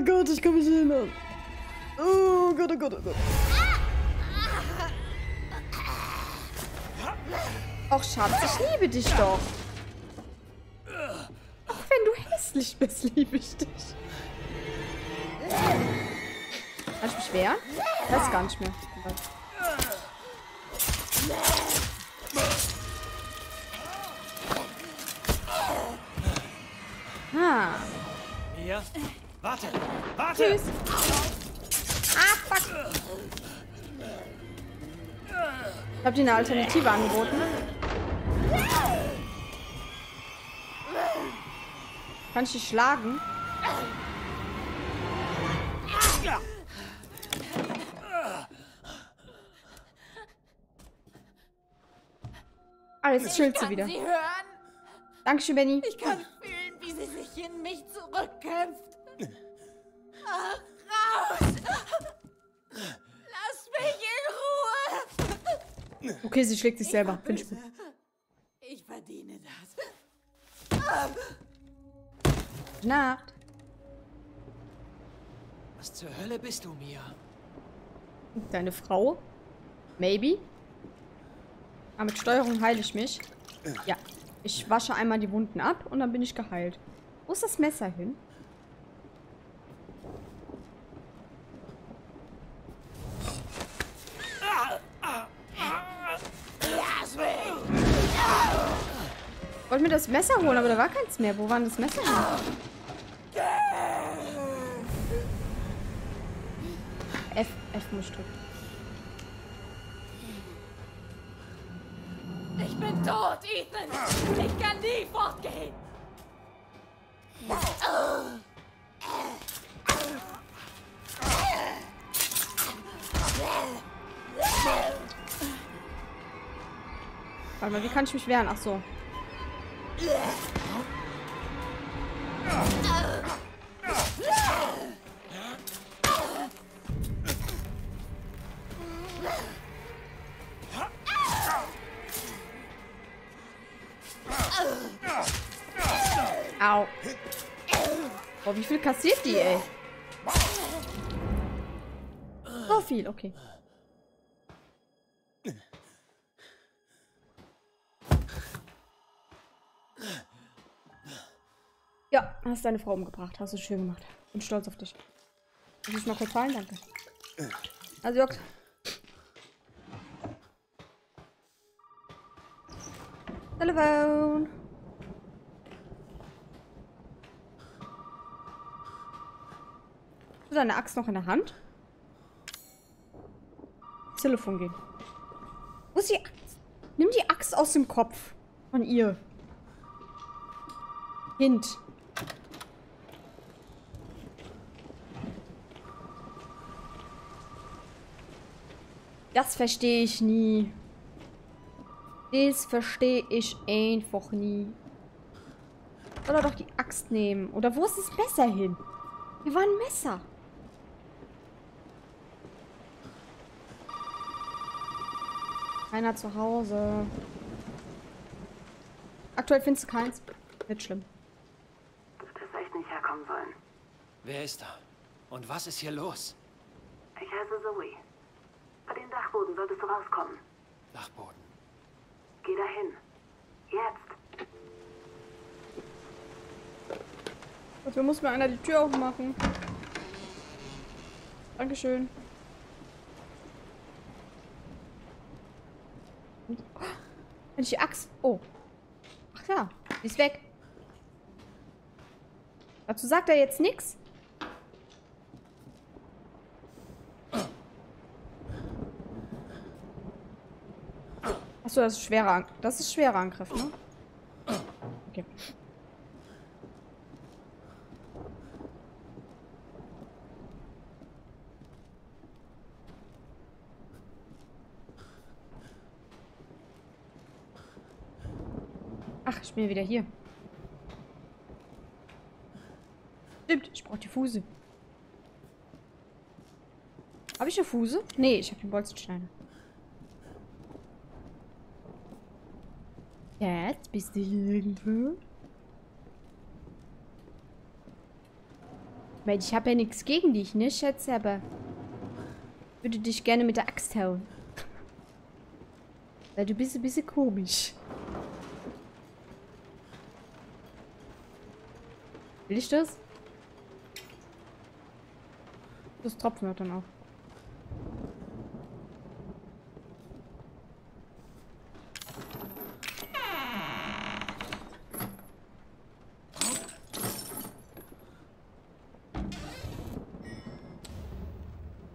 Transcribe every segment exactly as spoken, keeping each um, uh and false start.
Oh Gott, ich kann mich erinnern. Oh Gott, oh Gott, oh Gott. Ach Schatz, ich liebe dich doch. Auch wenn du hässlich bist, liebe ich dich. Kann ich mich wehren? Weiß gar nicht mehr. Ah. Ja. Warte! Warte! Tschüss! Ah, fuck! Ich hab dir eine Alternative angeboten. Kann ich dich schlagen? Ah, jetzt chillt sie wieder. Sie hören. Dankeschön, Benny. Ich kann fühlen, wie sie sich in mich zurückkämpft. Ach, raus! Lass mich in Ruhe! Okay, sie schlägt sich selber. Finde ich gut. Ich verdiene das. Gute Nacht. Was zur Hölle bist du, Mia? Deine Frau? Maybe? Aber mit Steuerung heile ich mich. Ja. Ich wasche einmal die Wunden ab und dann bin ich geheilt. Wo ist das Messer hin? Ich wollte mir das Messer holen, aber da war keins mehr. Wo war denn das Messer hin? F, F muss ich drücken. Ich bin tot, Ethan! Ich kann nie fortgehen! Warte mal, wie kann ich mich wehren? Ach so. Au. Boah, wie viel kassiert die, ey? So viel, okay. Ja, hast deine Frau umgebracht. Hast du schön gemacht. Bin stolz auf dich. Muss ich mal kurz fallen? Danke. Also, Jörg. Telefon. Hast du deine Axt noch in der Hand? Das Telefon gehen. Wo ist die Axt? Nimm die Axt aus dem Kopf von ihr. Hint. Das verstehe ich nie. Das verstehe ich einfach nie. Oder doch die Axt nehmen. Oder wo ist das Messer hin? Hier war ein Messer. Keiner zu Hause. Aktuell findest du keins. Nicht schlimm. Du hättest echt nicht herkommen sollen. Wer ist da? Und was ist hier los? Ich heiße Zoe. Bei dem Dachboden solltest du rauskommen. Dachboden? Geh dahin. Jetzt. Dafür muss mir einer die Tür aufmachen. Dankeschön. Wenn ich die Axt... Oh. Ach ja, die ist weg. Dazu sagt er jetzt nichts. Achso, das ist schwerer Angriff. Das ist schwerer Angriff, ne? Okay. Ach, ich bin wieder hier. Stimmt, ich brauche die Fuse. Habe ich eine Fuse? Nee, ich habe den Bolzenschneider. Jetzt bist du hier irgendwo. meine, ich habe ja nichts gegen dich, ne, Schätze, aber ich würde dich gerne mit der Axt hauen. Weil du bist ein bisschen komisch. Will ich das? Das Tropfen hört dann auf.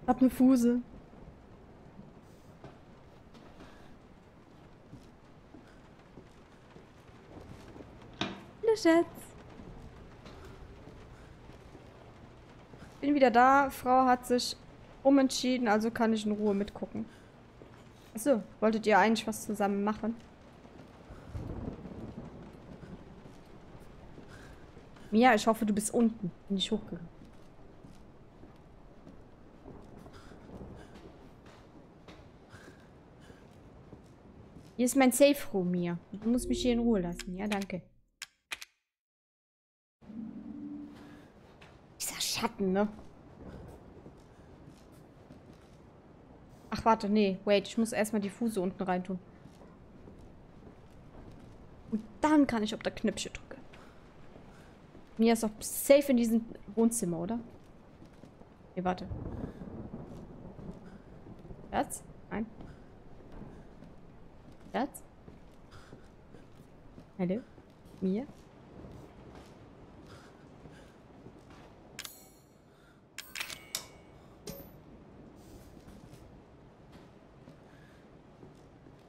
Hab ne Fuse. Ne Schatz. Bin wieder da. Frau hat sich umentschieden, also kann ich in Ruhe mitgucken. Achso, wolltet ihr eigentlich was zusammen machen? Mia, ich hoffe, du bist unten. Bin ich hochgegangen. Hier ist mein Safe Room hier. Du musst mich hier in Ruhe lassen. Ja, danke. Dieser Schatten, ne? Ach, warte, nee. Wait, ich muss erstmal die Fuse unten reintun. Und dann kann ich auf der Knöpfchen drücken. Mir ist doch safe in diesem Wohnzimmer, oder? Nee, warte. Was? Nein. Schatz? Hallo? Mir?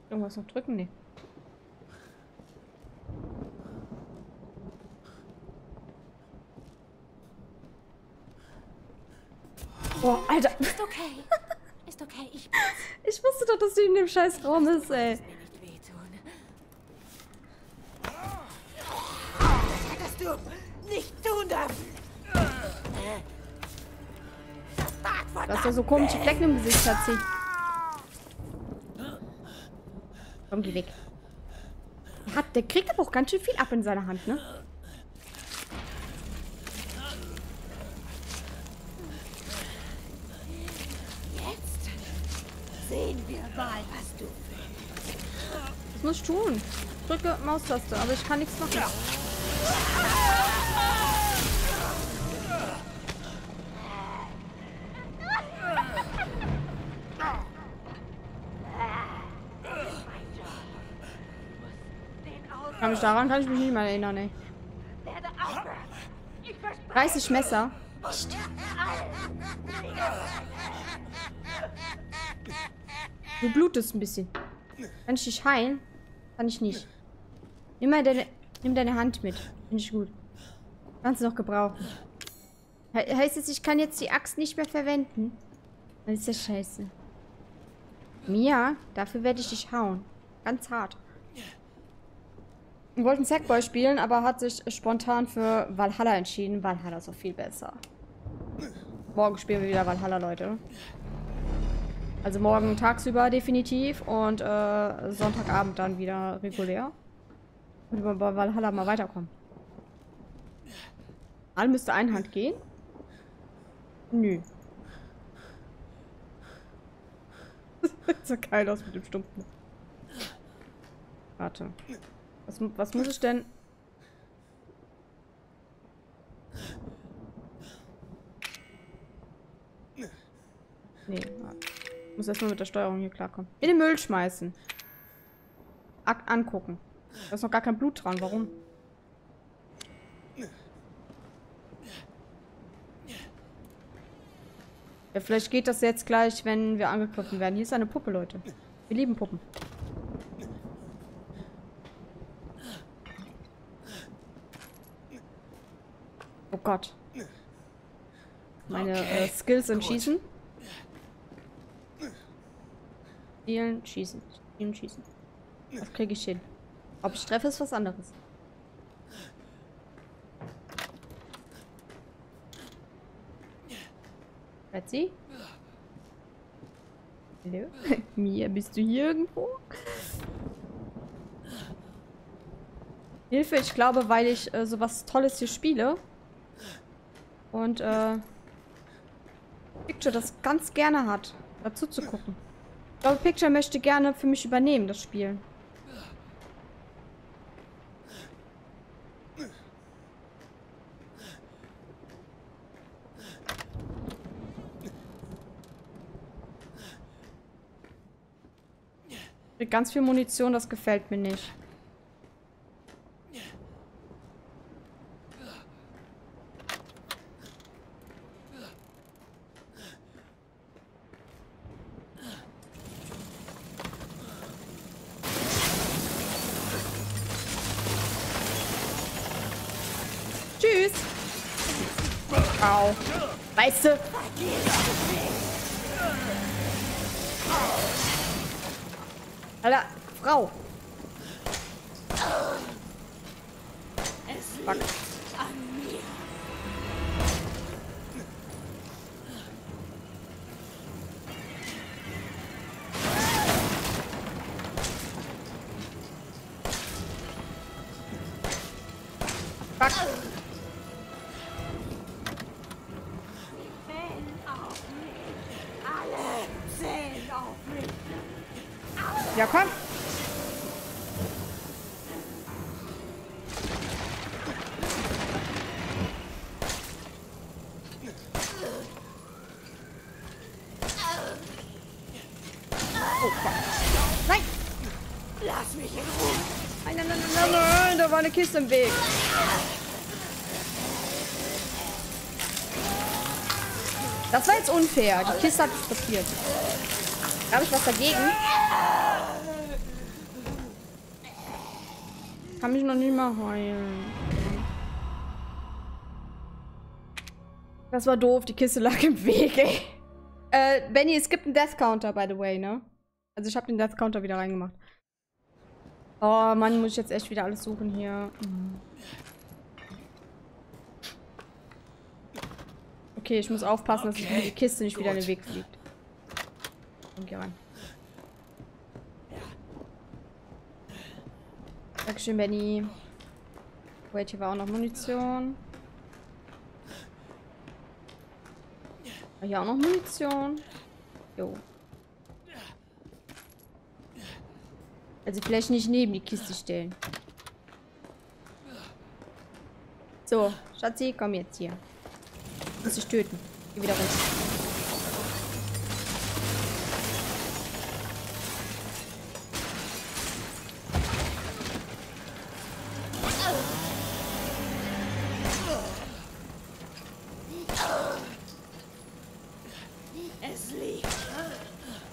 Irgendwas noch drücken? Nee. Boah, Alter! Ist okay. Ist okay. Ich, ich wusste doch, dass du in dem scheiß Raum bist, ey. Du hast ja so komische Flecken im Gesicht, Schatzi. Komm, geh weg. Der, hat, der kriegt aber auch ganz schön viel ab in seiner Hand, ne? Jetzt sehen wir mal, was du willst. Das muss ich tun. Drücke Maustaste, aber ich kann nichts machen. Kann mich daran kann ich mich nicht mehr erinnern, ey. dreißig Messer. Du blutest ein bisschen. Kann ich dich heilen? Kann ich nicht. Nimm mal deine, nimm deine Hand mit. Finde ich gut. Kannst du noch gebrauchen. He- heißt es, ich kann jetzt die Axt nicht mehr verwenden? Das ist ja scheiße. Mia, dafür werde ich dich hauen. Ganz hart. Wir wollten Sackboy spielen, aber hat sich spontan für Valhalla entschieden. Valhalla ist auch viel besser. Morgen spielen wir wieder Valhalla, Leute. Also morgen tagsüber definitiv und äh, Sonntagabend dann wieder regulär. Und wir bei Valhalla mal weiterkommen. Alle müsste eine Hand gehen? Nö. Das sieht so geil aus mit dem Stumpen. Warte. Was, was muss ich denn? Nee, warte. Ich muss erstmal mit der Steuerung hier klarkommen. In den Müll schmeißen. Akt angucken. Da ist noch gar kein Blut dran. Warum? Ja, vielleicht geht das jetzt gleich, wenn wir angegriffen werden. Hier ist eine Puppe, Leute. Wir lieben Puppen. Oh Gott. Meine okay, äh, Skills im Schießen. Spielen, schießen. Spielen, schießen. Das kriege ich hin. Ob ich treffe, ist was anderes. Betsy? Hallo? Mia, bist du hier irgendwo? Hilfe, ich glaube, weil ich äh, sowas Tolles hier spiele. Und, äh... Picture das ganz gerne hat, dazu zu gucken. Ich glaube, Picture möchte gerne für mich übernehmen, das Spiel. Mit ganz viel Munition, das gefällt mir nicht. Tschüss! Au. Weißt du? Alter, Frau! Es liegt an mir. Fuck. Ja, komm! Oh, fuck. Nein! Lass mich in Ruhe! Nein, nein, nein, nein, nein! Da war eine Kiste im Weg! Das war jetzt unfair. Die Kiste hat mich blockiert. Habe ich was dagegen? Kann mich noch nicht mal heulen. Das war doof, die Kiste lag im Weg, ey. Äh, Benny, es gibt einen Death Counter, by the way, ne? Also ich habe den Death Counter wieder reingemacht. Oh Mann, muss ich jetzt echt wieder alles suchen hier. Okay, ich muss aufpassen, dass okay, ich die Kiste nicht gut. wieder in den Weg fliegt. Und geh rein. Dankeschön, Benny. Wait, hier war auch noch Munition. War hier auch noch Munition. Jo. Also vielleicht nicht neben die Kiste stellen. So, Schatzi, komm jetzt hier. Ich muss dich töten. Geh wieder runter.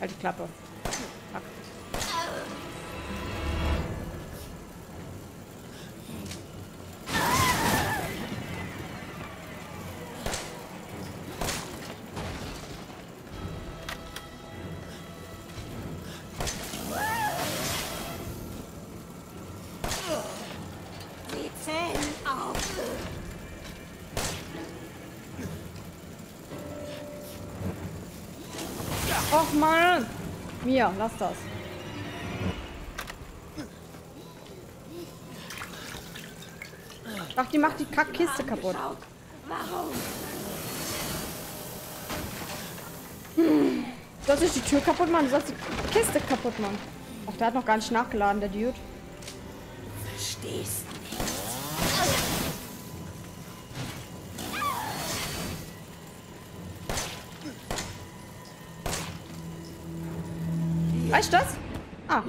Halt die Klappe. Fuck. Die Zellen auf. Och Mann! Mia, lass das. Ach, die macht die Kackkiste kaputt. Warum? Hm. Du sollst nicht die Tür kaputt machen, du sollst die Kiste kaputt machen. Ach, der hat noch gar nicht nachgeladen, der Dude. Verstehst nicht. Weißt du das? Ah.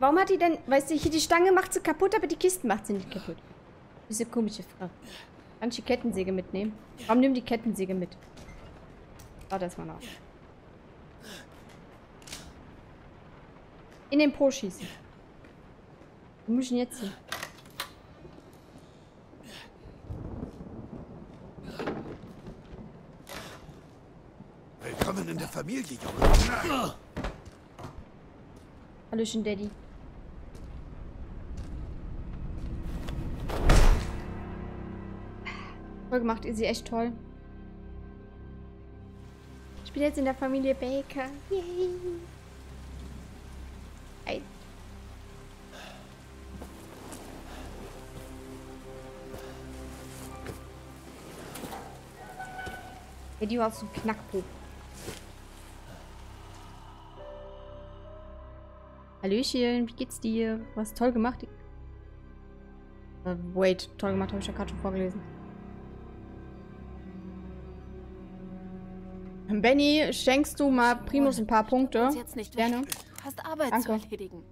Warum hat die denn... Weißt du, hier die Stange macht sie kaputt, aber die Kisten macht sie nicht kaputt. Diese komische Frage. Kann ich die Kettensäge mitnehmen? Warum nimm die Kettensäge mit? Warte erstmal nach. In den Po schießen. Wo muss ich denn jetzt hin? Willkommen in der Familie, Junge. Hallöchen, Daddy. Toll gemacht, ihr sie echt toll. Ich bin jetzt in der Familie Baker. Yay. Hey. Ja, die war so ein Knackpunkt. Hallöchen, wie geht's dir? Du hast toll gemacht. Uh, wait, toll gemacht habe ich ja gerade schon vorgelesen. Benny, schenkst du mal Primus ein paar Punkte? Jetzt nicht gerne. Hast Arbeit Danke. zu erledigen.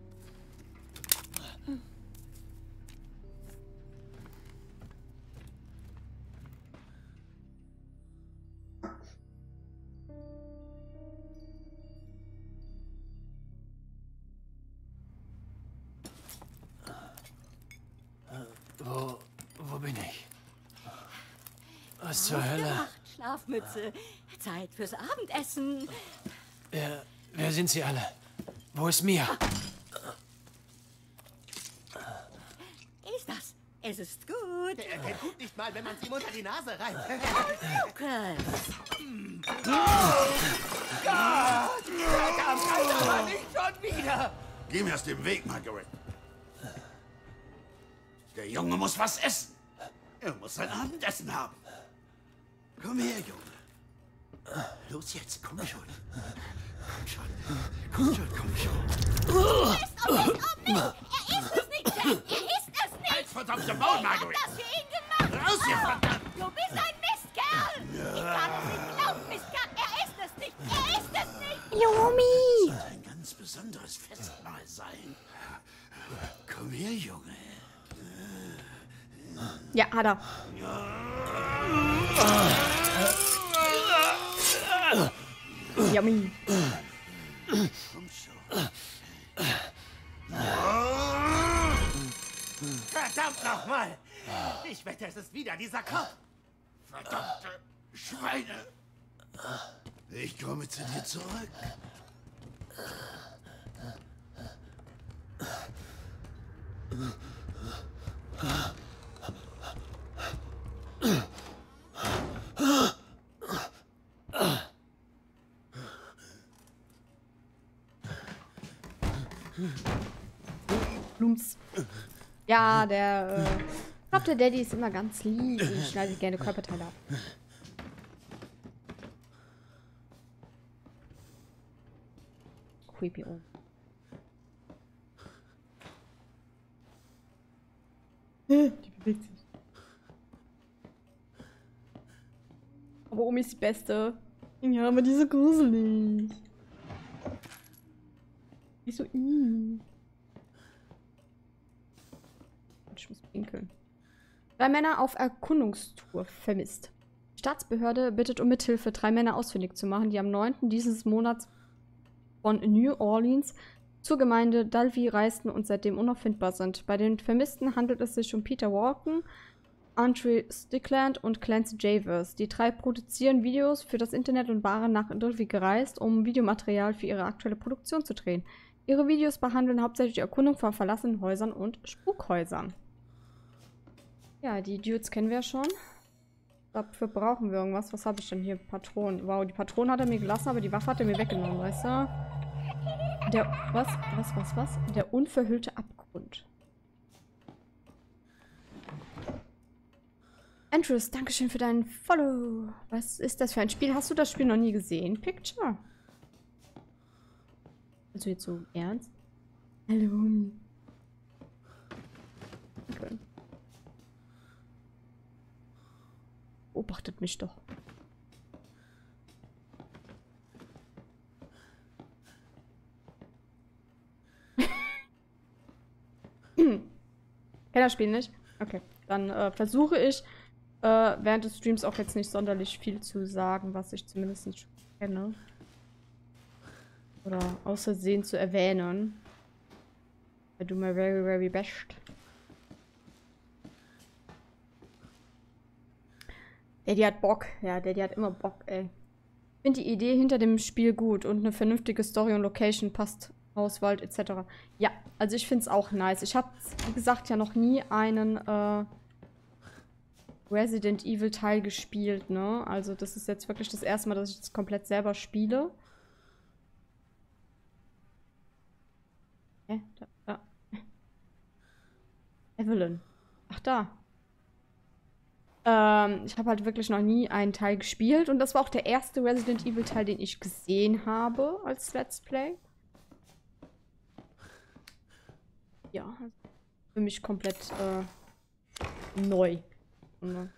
Mütze. Zeit fürs Abendessen. Wer, wer sind Sie alle? Wo ist Mia? Ist das? Es ist gut. Er kennt gut nicht mal, wenn man es ihm unter die Nase reibt. Herr Lukas. Oh Gott! Verdammt, Alter, Mann, nicht schon wieder! Geh mir aus dem Weg, Margaret. Der Junge muss was essen. Er muss sein Abendessen haben. Komm her, Junge. Los jetzt, komm schon. Komm schon. Komm schon, komm schon. Er ist auf mich, auf mich. Er ist es nicht, Jack. Er ist es nicht. Halt, verdammte Maul, Margaret. Ich hab das für ihn gemacht. Raus hier, verdammt. Du bist ein Mistkerl. Ich kann es nicht glauben, Mistkerl. Er ist es nicht. Er ist es nicht. Yomi. Das soll ein ganz besonderes Festmahl sein. Komm her, Junge. Ja, hat er. Yummy. Komm schon. Verdammt nochmal! Ich wette, es ist wieder dieser Kopf. Verdammte Schweine. Ich komme zu dir zurück. Plumps. Ja, der. Äh, ich glaube, der Daddy ist immer ganz lieb und schneidet gerne Körperteile ab. Creepy old. Die bewegt sich. Aber Omi ist die Beste. Ja, aber die ist so gruselig. Die ist so ii. Ich muss pinkeln. Drei Männer auf Erkundungstour vermisst. Die Staatsbehörde bittet um Mithilfe, drei Männer ausfindig zu machen, die am neunten dieses Monats von New Orleans zur Gemeinde Dalvi reisten und seitdem unauffindbar sind. Bei den Vermissten handelt es sich um Peter Walken, Andre Stickland und Clancy Javers. Die drei produzieren Videos für das Internet und waren nach Dalvi gereist, um Videomaterial für ihre aktuelle Produktion zu drehen. Ihre Videos behandeln hauptsächlich die Erkundung von verlassenen Häusern und Spukhäusern. Ja, die Dudes kennen wir schon. Dafür brauchen wir irgendwas. Was habe ich denn hier? Patronen. Wow, die Patronen hat er mir gelassen, aber die Waffe hat er mir weggenommen, weißt du? Der... Was? Was? Was? Was? Der unverhüllte Abgrund. Andrews, dankeschön für deinen Follow. Was ist das für ein Spiel? Hast du das Spiel noch nie gesehen? Picture. Also jetzt so ernst? Hallo. Okay. Beobachtet mich doch. Kennt das Spiel nicht? Okay. Dann äh, versuche ich, äh, während des Streams auch jetzt nicht sonderlich viel zu sagen, was ich zumindest nicht kenne. Oder aus Versehen zu erwähnen. I do my very, very best. Daddy hat Bock. Ja, Daddy hat immer Bock, ey. Ich finde die Idee hinter dem Spiel gut und eine vernünftige Story und Location passt. Hauswald et cetera. Ja, also ich finde es auch nice. Ich habe, wie gesagt, ja noch nie einen äh, Resident Evil Teil gespielt, ne? Also das ist jetzt wirklich das erste Mal, dass ich das komplett selber spiele. Äh, da, da. Evelyn. Ach, da. Ähm, ich habe halt wirklich noch nie einen Teil gespielt. Und das war auch der erste Resident Evil Teil, den ich gesehen habe als Let's Play. Ja, für mich komplett äh, neu. Mhm.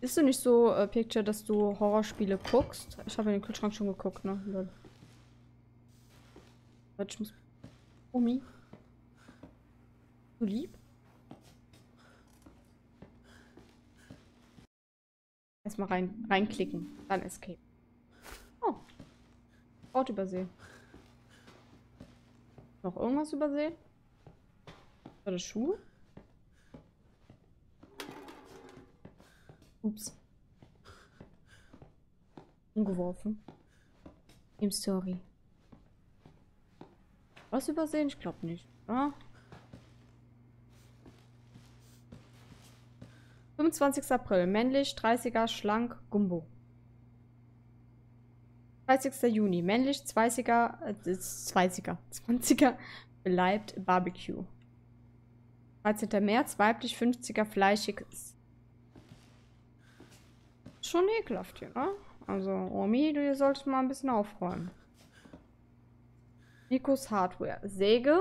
Bist du nicht so, äh, Picture, dass du Horrorspiele guckst? Ich habe in den Kühlschrank schon geguckt, ne? Ich muss... Omi. Du lieb? Erstmal rein, reinklicken, dann Escape. Oh. Ort übersehen. Noch irgendwas übersehen? Oder Schuhe? Ups. Umgeworfen. Im Story. Was übersehen? Ich glaube nicht. Ah. fünfundzwanzigster April. Männlich, dreißiger, schlank, Gumbo. dreißigster Juni. Männlich, zwanziger, beleibt, Barbecue. dreizehnter März. Weiblich, fünfziger, fleischig. Schon ekelhaft hier, ne? Also, Omi, du solltest mal ein bisschen aufräumen. Nikos Hardware. Säge,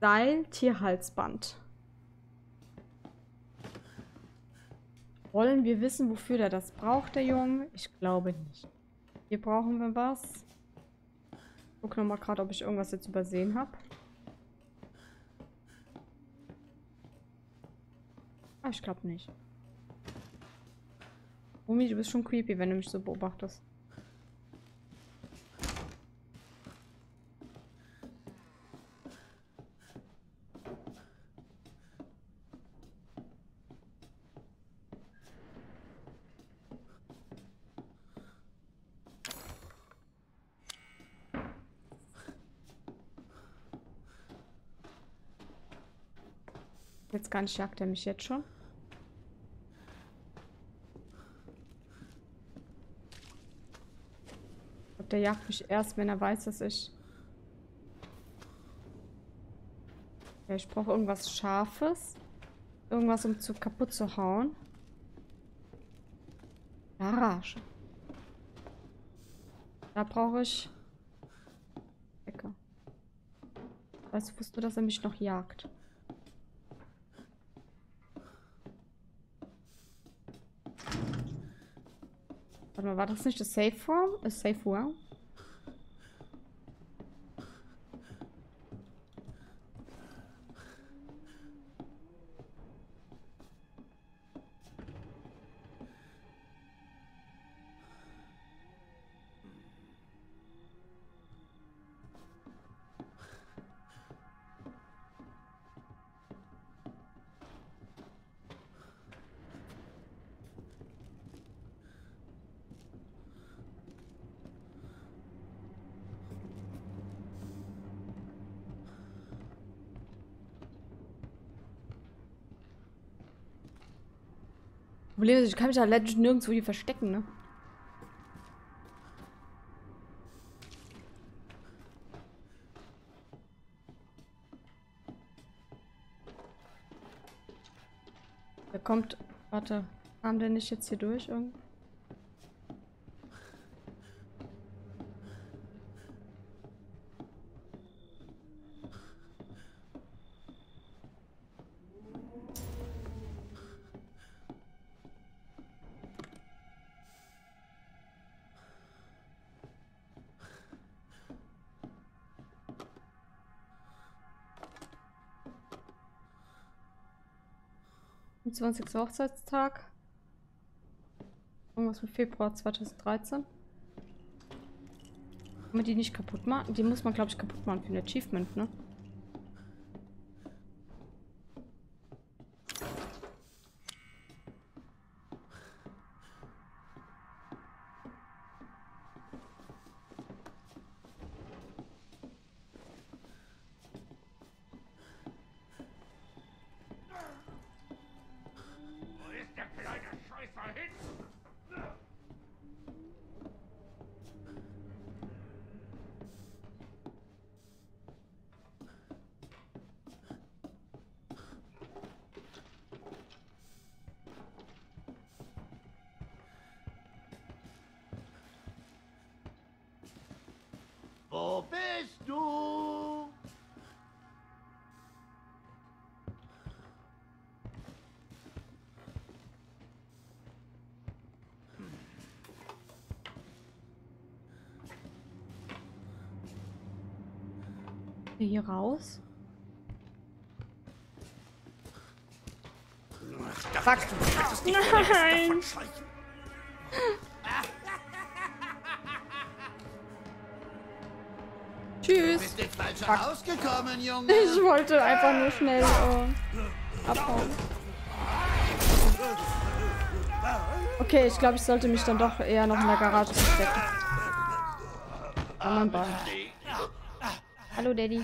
Seil, Tierhalsband. Wollen wir wissen, wofür der das braucht, der Junge? Ich glaube nicht. Hier brauchen wir was. Ich gucke nochmal gerade, ob ich irgendwas jetzt übersehen habe. Ah, ich glaube nicht. Omi, du bist schon creepy, wenn du mich so beobachtest. Jetzt gar nicht, jagt er mich jetzt schon. Der jagt mich erst, wenn er weiß, dass ich... Ja, ich brauche irgendwas Scharfes. Irgendwas, um zu kaputt zu hauen. Garage. Da brauche ich... Ecke. Weißt du, wusstest du, dass er mich noch jagt? Warte mal, war das nicht das Safe Form? Das Safe Form? Ich kann mich ja legend nirgendwo hier verstecken, ne? Der kommt. Warte. Kam der nicht jetzt hier durch irgendwie? zwanzigsten Hochzeitstag. Irgendwas mit Februar zweitausenddreizehn. Kann man die nicht kaputt machen? Die muss man, glaube ich, kaputt machen für ein Achievement, ne? wir hier raus? Fuck! Nein! Tschüss! Du bist jetzt falsch rausgekommen, Junge. Ich wollte einfach nur schnell äh, abhauen. Okay, ich glaube, ich sollte mich dann doch eher noch in der Garage verstecken. Wunderbar. Hallo, Daddy.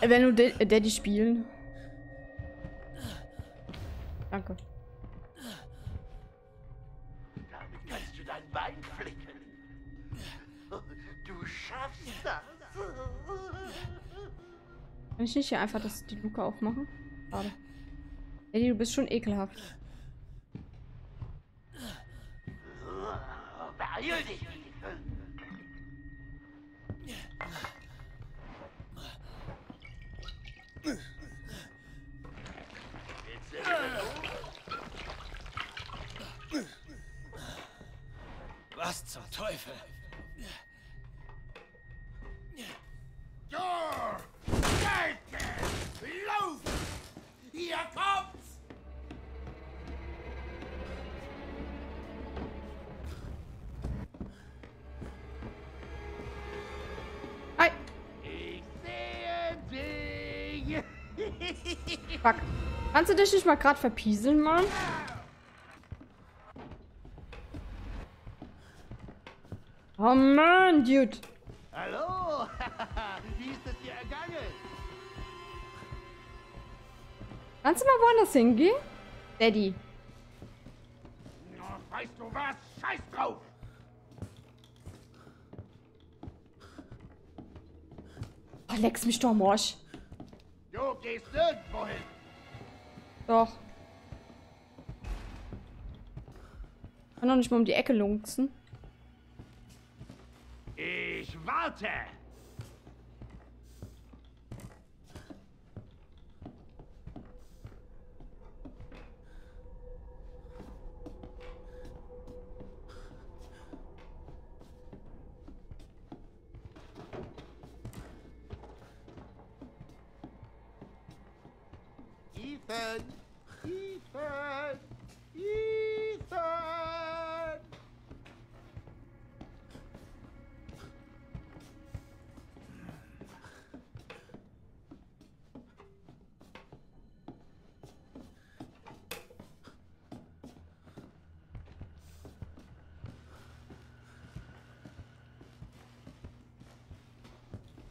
Wenn du D Daddy spielen. Danke. Damit kannst du dein Bein flicken. Du schaffst das. Kann ich nicht hier einfach das, die Luke aufmachen? Schade. Daddy, du bist schon ekelhaft. Beeil dich! Was zum Teufel? Door! Lauf! Hier kommt's! Hi! Ich sehe dich! Fuck. Kannst du dich nicht mal gerade verpieseln, Mann? Oh Mann, Dude! Hallo! Wie ist das dir ergangen? Kannst du mal woanders hingehen? Daddy. Weißt du was? Scheiß drauf! Oh, leckst mich doch am Arsch. Du gehst nirgendwo hin! Doch. Ich kann doch nicht mal um die Ecke lunzen. Ich warte! Ethan! Ethan! Ethan!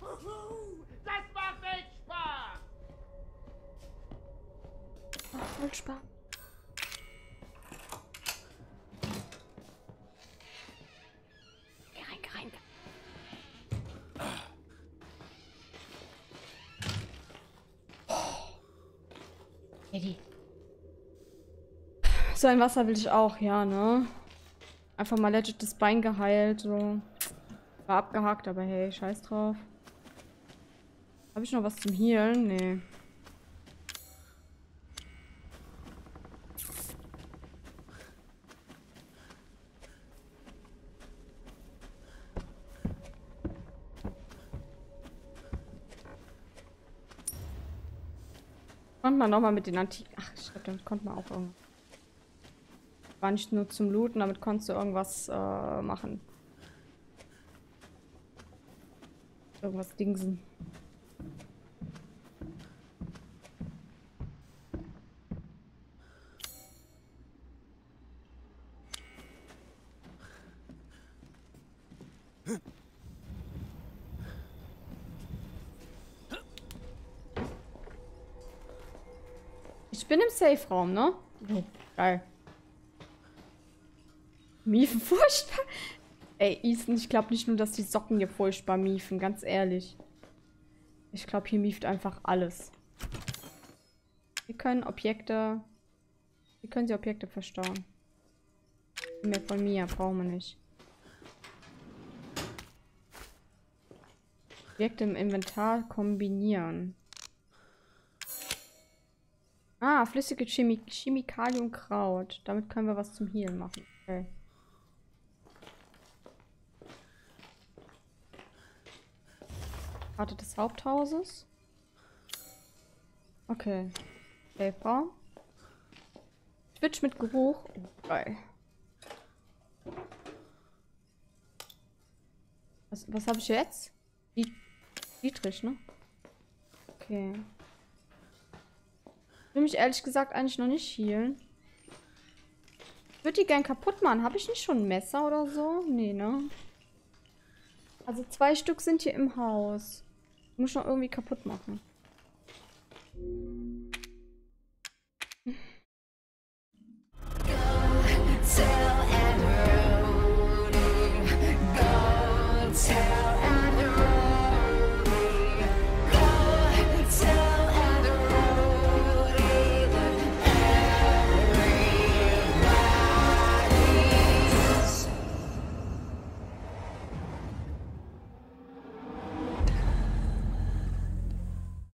Das macht echt Spaß! Macht voll Spaß. Geh rein, geh rein. Daddy. So ein Wasser will ich auch, ja, ne? Einfach mal legit das Bein geheilt, so. War abgehakt, aber hey, scheiß drauf. Habe ich noch was zum Healen? Nee. Konnte man nochmal mit den Antiken. Ach, ich glaube, damit konnte man auch irgendwas. War nicht nur zum Looten, damit konntest du irgendwas äh, machen. Irgendwas dingsen. Ich bin im Safe-Raum, ne? Oh, geil. Miefen furchtbar. Ey, Ethan, ich glaube nicht nur, dass die Socken hier furchtbar miefen, ganz ehrlich. Ich glaube, hier mieft einfach alles. Hier können Objekte... Hier können sie Objekte verstauen. Mehr von mir, brauchen wir nicht. Objekte im Inventar kombinieren. Ah, flüssige Chemik Chemikalien und Kraut. Damit können wir was zum Healen machen. Okay. Karte des Haupthauses. Okay. Paper. Twitch mit Geruch. Oh, geil. Was, was habe ich jetzt? Die Dietrich, ne? Okay. Ich will mich ehrlich gesagt eigentlich noch nicht healen. Ich würde die gern kaputt machen. Habe ich nicht schon ein Messer oder so? Nee, ne? Also zwei Stück sind hier im Haus. Ich muss noch irgendwie kaputt machen.